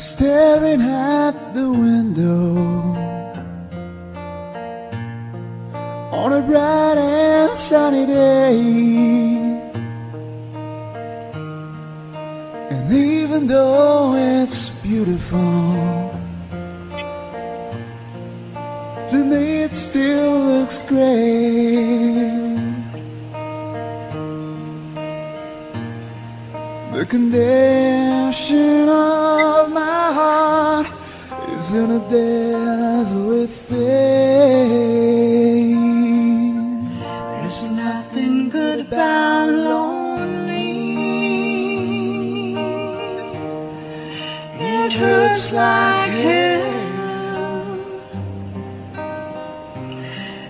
staring at the window on a bright and sunny day. And even though it's beautiful, to me it still looks gray. The condition of my heart is in a desolate state. There's nothing good about lonely. It hurts like hell.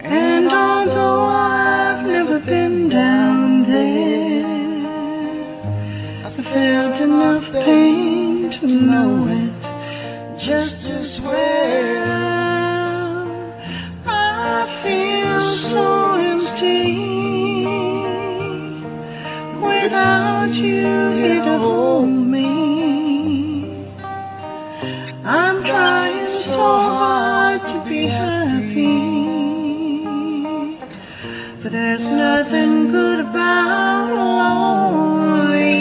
And although I've never been down there, felt enough pain to know it just as well. I feel so empty without you here to hold me. I'm trying so hard to be happy, but there's nothing good about lonely.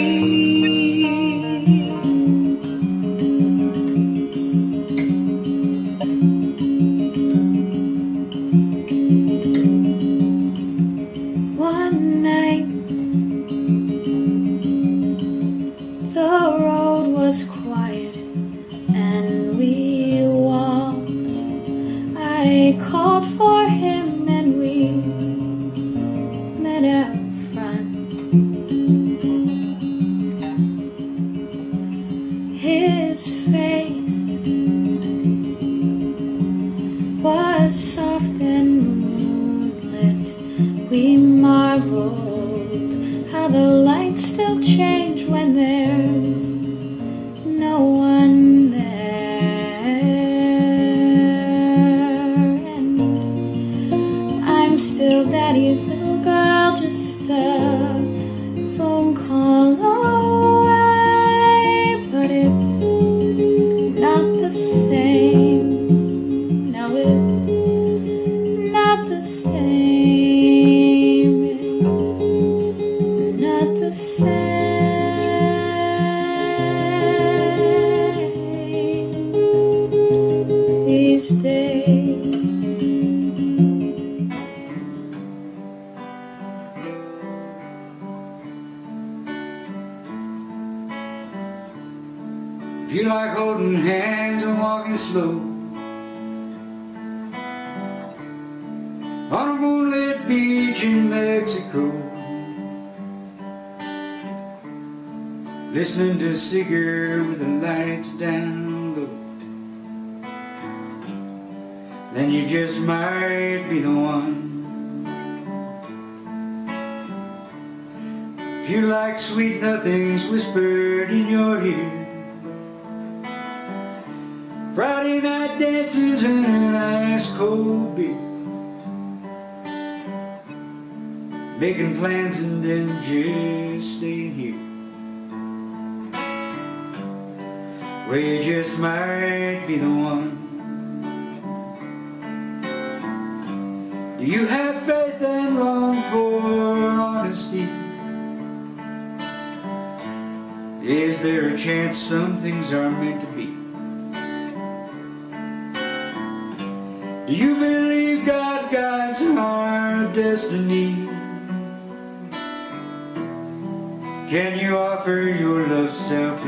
If you like holding hands and walking slow on a moonlit beach in Mexico, listening to Seeger with the lights down low, then you just might be the one. If you like sweet nothings whispered in your ear, Friday night dances and an ice cold beer, making plans and then just staying here, where you just might be the one. Do you have faith and long for honesty? Is there a chance some things are meant to be? Do you believe God guides our destiny? Can you offer your love self